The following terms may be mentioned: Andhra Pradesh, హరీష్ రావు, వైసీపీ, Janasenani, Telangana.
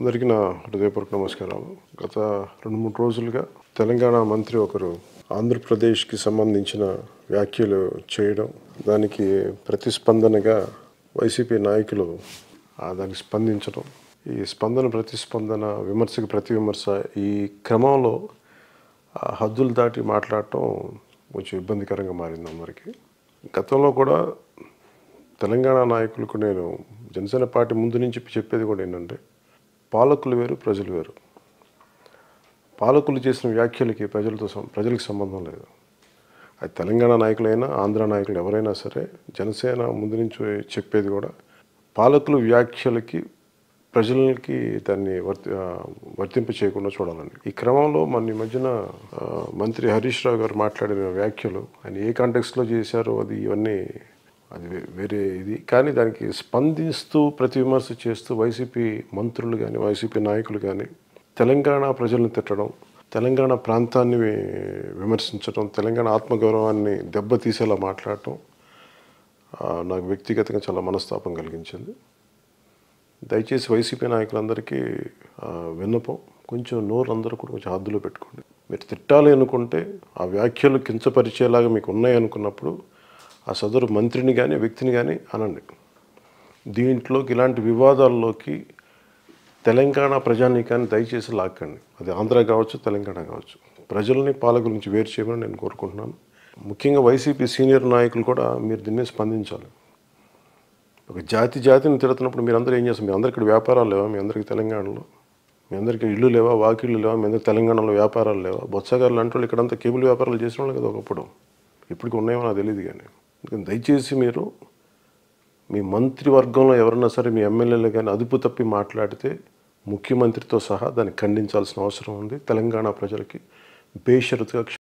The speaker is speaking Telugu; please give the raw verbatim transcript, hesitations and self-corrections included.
అందరికీ నా హృదయపూర్వక నమస్కారాలు. గత రెండు మూడు రోజులుగా తెలంగాణ మంత్రి ఒకరు ఆంధ్రప్రదేశ్కి సంబంధించిన వ్యాఖ్యలు చేయడం, దానికి ప్రతిస్పందనగా వైసీపీ నాయకులు దానికి స్పందించడం, ఈ స్పందన ప్రతిస్పందన, విమర్శకు ప్రతి విమర్శ, ఈ క్రమంలో హద్దులు దాటి మాట్లాడటం కొంచెం ఇబ్బందికరంగా మారింది అందరికీ. గతంలో కూడా తెలంగాణ నాయకులకు, నేను జనసేన పార్టీ ముందు నుంచి చెప్పేది కూడా ఏంటంటే, పాలకులు వేరు, ప్రజలు వేరు. పాలకులు చేసిన వ్యాఖ్యలకి ప్రజలతో ప్రజలకు సంబంధం లేదు. అది తెలంగాణ నాయకులైనా ఆంధ్ర నాయకులు ఎవరైనా సరే, జనసేన ముందు నుంచి చెప్పేది కూడా పాలకులు వ్యాఖ్యలకి ప్రజలకి దాన్ని వర్తి వర్తింపు చేయకుండా చూడాలని. ఈ క్రమంలో మన మధ్యన మంత్రి హరీష్ రావు గారు మాట్లాడిన వ్యాఖ్యలు, ఆయన ఏ కాంటెక్స్లో చేశారో అది ఇవన్నీ అది వేరే ఇది. కానీ దానికి స్పందిస్తూ ప్రతి విమర్శ చేస్తూ వైసీపీ మంత్రులు కానీ వైసీపీ నాయకులు కానీ తెలంగాణ ప్రజలను తిట్టడం, తెలంగాణ ప్రాంతాన్ని విమర్శించడం, తెలంగాణ ఆత్మగౌరవాన్ని దెబ్బతీసేలా మాట్లాడటం నాకు వ్యక్తిగతంగా చాలా మనస్తాపం కలిగించింది. దయచేసి వైసీపీ నాయకులందరికీ విన్నపం, కొంచెం నోరు అందరూ కూడా కొంచెం హద్దులో పెట్టుకోండి. మీరు తిట్టాలి అనుకుంటే, ఆ వ్యాఖ్యలు కించపరిచేలాగా మీకు ఉన్నాయనుకున్నప్పుడు ఆ సదరు మంత్రిని కానీ వ్యక్తిని కానీ అనండి. దీంట్లోకి ఇలాంటి వివాదాల్లోకి తెలంగాణ ప్రజానీకాన్ని దయచేసి లాక్కండి. అది ఆంధ్ర కావచ్చు, తెలంగాణ కావచ్చు. ప్రజల్ని పాలకుల నుంచి వేరు చేయమని నేను కోరుకుంటున్నాను. ముఖ్యంగా వైసీపీ సీనియర్ నాయకులు కూడా మీరు దీన్ని స్పందించాలి. ఒక జాతి జాతిని తిడుతున్నప్పుడు మీరందరూ ఏం చేస్తారు? మీ అందరికీ ఇక్కడ వ్యాపారాలు లేవా? మీ అందరికీ తెలంగాణలో మీ అందరికీ ఇళ్ళు లేవా? వాకిళ్ళు లేవా? మీ అందరికీ తెలంగాణలో వ్యాపారాలు లేవా? బొత్సగారులు లాంటి వాళ్ళు ఇక్కడంతా కేబుల్ వ్యాపారాలు చేసిన వాళ్ళు కదా ఒకప్పుడు. ఇప్పటికి ఉన్నాయేమో నాకు తెలియదు. కానీ దయచేసి మీరు మీ మంత్రివర్గంలో ఎవరన్నా సరే, మీ ఎమ్మెల్యేలు కానీ అదుపు తప్పి మాట్లాడితే ముఖ్యమంత్రితో సహా దాన్ని ఖండించాల్సిన అవసరం ఉంది. తెలంగాణ ప్రజలకి బేషరతుగా